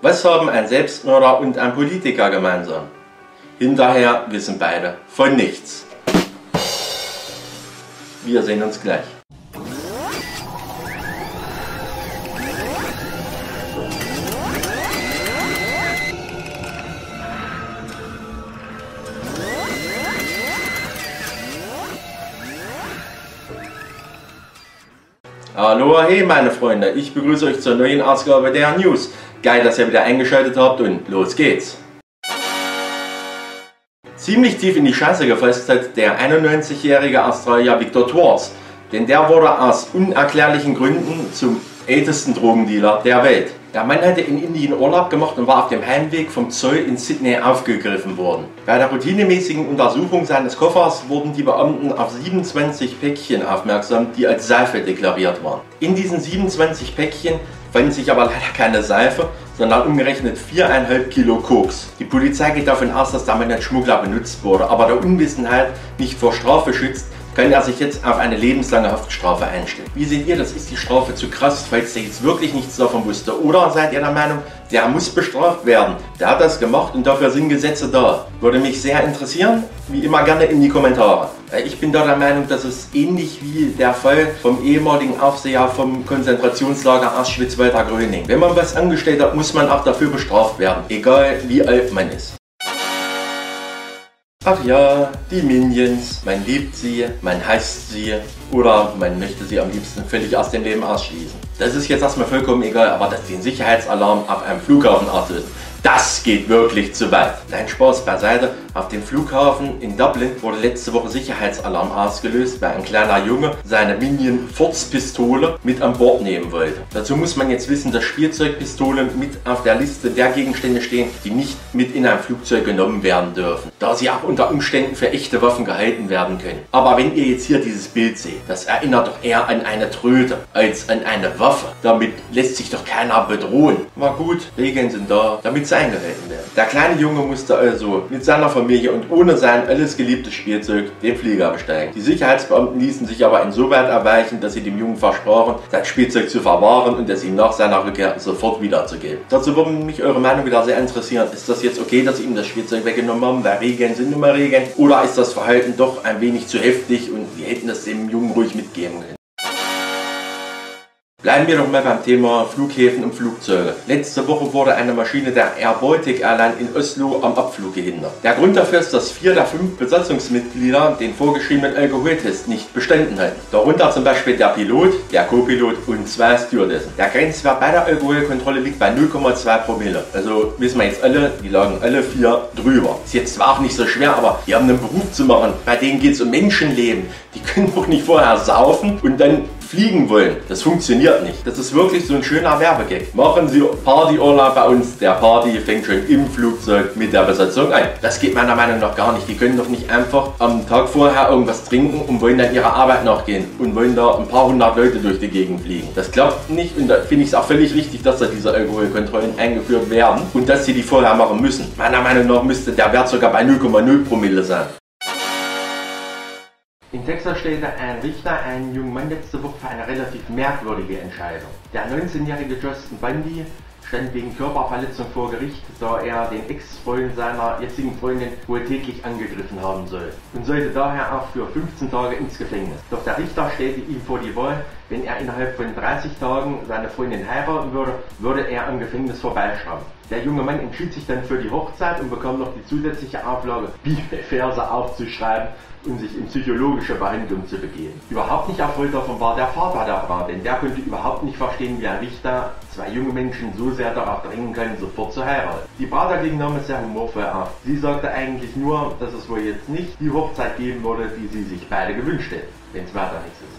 Was haben ein Selbstmörder und ein Politiker gemeinsam? Hinterher wissen beide von nichts. Wir sehen uns gleich. Hallo, hey meine Freunde, ich begrüße euch zur neuen Ausgabe der News. Geil, dass ihr wieder eingeschaltet habt und los geht's! Ziemlich tief in die Scheiße gefasst hat der 91-jährige Australier Victor Torres, denn der wurde aus unerklärlichen Gründen zum ältesten Drogendealer der Welt. Der Mann hatte in Indien Urlaub gemacht und war auf dem Heimweg vom Zoll in Sydney aufgegriffen worden. Bei der routinemäßigen Untersuchung seines Koffers wurden die Beamten auf 27 Päckchen aufmerksam, die als Seife deklariert waren. In diesen 27 Päckchen fanden sich aber leider keine Seife, sondern umgerechnet 4,5 Kilo Koks. Die Polizei geht davon aus, dass damit ein Schmuggler benutzt wurde, aber der Unwissenheit nicht vor Strafe schützt, kann er sich jetzt auf eine lebenslange Haftstrafe einstellen. Wie seht ihr, das ist die Strafe zu krass, falls der jetzt wirklich nichts davon wusste? Oder seid ihr der Meinung, der muss bestraft werden? Der hat das gemacht und dafür sind Gesetze da. Würde mich sehr interessieren, wie immer gerne in die Kommentare. Ich bin da der Meinung, dass es ähnlich wie der Fall vom ehemaligen Aufseher vom Konzentrationslager Oskar Gröning. Wenn man was angestellt hat, muss man auch dafür bestraft werden, egal wie alt man ist. Ach ja, die Minions, man liebt sie, man hasst sie oder man möchte sie am liebsten völlig aus dem Leben ausschließen. Das ist jetzt erstmal vollkommen egal, aber dass den Sicherheitsalarm auf einem Flughafen auslösen, das geht wirklich zu weit. Nein, Spaß beiseite, auf dem Flughafen in Dublin wurde letzte Woche Sicherheitsalarm ausgelöst, weil ein kleiner Junge seine Minion-Furzpistole mit an Bord nehmen wollte. Dazu muss man jetzt wissen, dass Spielzeugpistolen mit auf der Liste der Gegenstände stehen, die nicht mit in ein Flugzeug genommen werden dürfen, da sie auch unter Umständen für echte Waffen gehalten werden können. Aber wenn ihr jetzt hier dieses Bild seht, das erinnert doch eher an eine Tröte als an eine Waffe. Damit lässt sich doch keiner bedrohen. War gut, Regeln sind da, damit eingehalten werden. Der kleine Junge musste also mit seiner Familie und ohne sein alles geliebtes Spielzeug den Flieger besteigen. Die Sicherheitsbeamten ließen sich aber insoweit erweichen, dass sie dem Jungen versprachen, sein Spielzeug zu verwahren und es ihm nach seiner Rückkehr sofort wiederzugeben. Dazu würde mich eure Meinung wieder sehr interessieren. Ist das jetzt okay, dass sie ihm das Spielzeug weggenommen haben, weil Regeln sind nun mal Regeln? Oder ist das Verhalten doch ein wenig zu heftig und wir hätten es dem Jungen ruhig mitgeben können? Bleiben wir doch mal beim Thema Flughäfen und Flugzeuge. Letzte Woche wurde eine Maschine der Air Baltic Airline in Oslo am Abflug gehindert. Der Grund dafür ist, dass 4 der 5 Besatzungsmitglieder den vorgeschriebenen Alkoholtest nicht bestanden hatten. Darunter zum Beispiel der Pilot, der Co-Pilot und 2 Stewardessen. Der Grenzwert bei der Alkoholkontrolle liegt bei 0,2 Promille. Also wissen wir jetzt alle, die lagen alle 4 drüber. Ist jetzt zwar auch nicht so schwer, aber die haben einen Beruf zu machen. Bei denen geht es um Menschenleben. Die können doch nicht vorher saufen und dann fliegen wollen. Das funktioniert nicht. Das ist wirklich so ein schöner Werbegag. Machen Sie Partyurlaub bei uns. Der Party fängt schon im Flugzeug mit der Besatzung an. Das geht meiner Meinung nach gar nicht. Die können doch nicht einfach am Tag vorher irgendwas trinken und wollen dann ihrer Arbeit nachgehen und wollen da ein paar hundert Leute durch die Gegend fliegen. Das klappt nicht und da finde ich es auch völlig richtig, dass da diese Alkoholkontrollen eingeführt werden und dass sie die vorher machen müssen. Meiner Meinung nach müsste der Wert sogar bei 0,0 Promille sein. In Texas stellte ein Richter einen jungen Mann letzte Woche für eine relativ merkwürdige Entscheidung. Der 19-jährige Justin Bundy stand wegen Körperverletzung vor Gericht, da er den Ex-Freund seiner jetzigen Freundin wohl täglich angegriffen haben soll und sollte daher auch für 15 Tage ins Gefängnis. Doch der Richter stellte ihm vor die Wahl, wenn er innerhalb von 30 Tagen seine Freundin heiraten würde, würde er am Gefängnis vorbeischrammen. Der junge Mann entschied sich dann für die Hochzeit und bekam noch die zusätzliche Auflage, Bibelverse aufzuschreiben, um sich in psychologische Behandlung zu begeben. Überhaupt nicht erfreut davon war der Vater der Frau, denn der konnte überhaupt nicht verstehen, wie ein Richter 2 junge Menschen so sehr darauf drängen kann, sofort zu heiraten. Die Braut dagegen nahm es sehr humorvoll auf. Sie sagte eigentlich nur, dass es wohl jetzt nicht die Hochzeit geben würde, die sie sich beide gewünscht hätten, wenn es weiter nichts ist.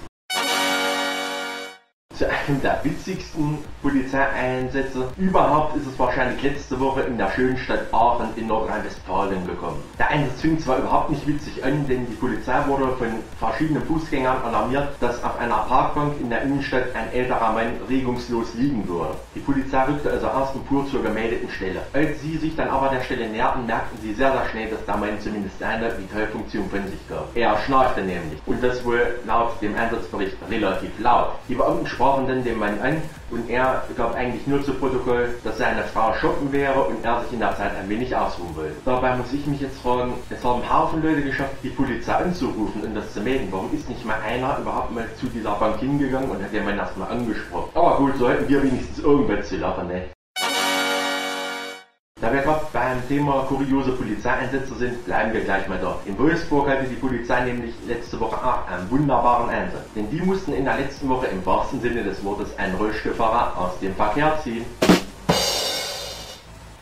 Zu einem der witzigsten Polizeieinsätze überhaupt ist es wahrscheinlich letzte Woche in der schönen Stadt Aachen in Nordrhein-Westfalen gekommen. Der Einsatz fing zwar überhaupt nicht witzig an, denn die Polizei wurde von verschiedenen Fußgängern alarmiert, dass auf einer Parkbank in der Innenstadt ein älterer Mann regungslos liegen würde. Die Polizei rückte also erst und fuhr zur gemeldeten Stelle. Als sie sich dann aber der Stelle näherten, merkten sie sehr, sehr schnell, dass der Mann zumindest eine Vitalfunktion von sich gab. Er schnarchte nämlich und das wohl laut dem Einsatzbericht relativ laut. Die Beamten sprachen dann rennen den Mann an und er gab eigentlich nur zu Protokoll, dass seine Frau shoppen wäre und er sich in der Zeit ein wenig ausruhen will. Dabei muss ich mich jetzt fragen, es haben Haufen Leute geschafft, die Polizei anzurufen und das zu melden. Warum ist nicht mal einer überhaupt mal zu dieser Bank hingegangen und hat den Mann erstmal angesprochen? Aber gut, sollten wir wenigstens irgendwas zu lachen, ne? Da wir gerade beim Thema kuriose Polizeieinsätze sind, bleiben wir gleich mal da. In Wolfsburg hatte die Polizei nämlich letzte Woche auch einen wunderbaren Einsatz. Denn die mussten in der letzten Woche im wahrsten Sinne des Wortes einen Rollstuhlfahrer aus dem Verkehr ziehen.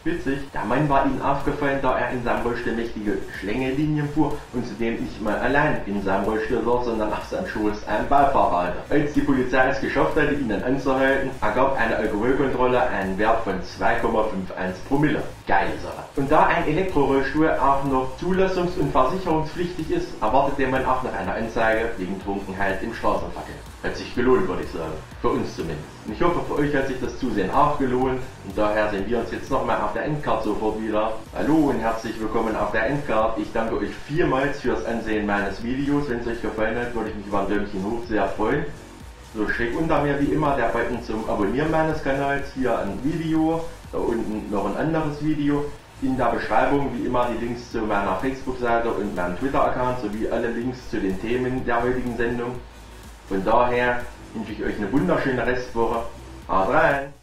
Witzig, der Mann war ihnen aufgefallen, da er in seinem Rollstuhl mächtige Schlängelinien fuhr und zudem nicht mal allein in seinem Rollstuhl saß, sondern auf seinem Schoß einen Beifahrer hatte. Als die Polizei es geschafft hatte, ihn dann anzuhalten, ergab eine Alkoholkontrolle einen Wert von 2,51 Promille. Geile Sache. Und da ein Elektrorollstuhl auch noch zulassungs- und versicherungspflichtig ist, erwartet der Mann auch noch eine Anzeige wegen Trunkenheit im Straßenverkehr. Hat sich gelohnt, würde ich sagen. Für uns zumindest. Und ich hoffe, für euch hat sich das Zusehen auch gelohnt. Und daher sehen wir uns jetzt nochmal auf der Endcard sofort wieder. Hallo und herzlich willkommen auf der Endcard. Ich danke euch vielmals fürs Ansehen meines Videos. Wenn es euch gefallen hat, würde ich mich über ein Däumchen hoch sehr freuen. So, schräg unter mir wie immer der Button zum Abonnieren meines Kanals. Hier ein Video, da unten noch ein anderes Video. In der Beschreibung wie immer die Links zu meiner Facebook-Seite und meinem Twitter-Account sowie alle Links zu den Themen der heutigen Sendung. Von daher wünsche ich euch eine wunderschöne Restwoche. Haut rein!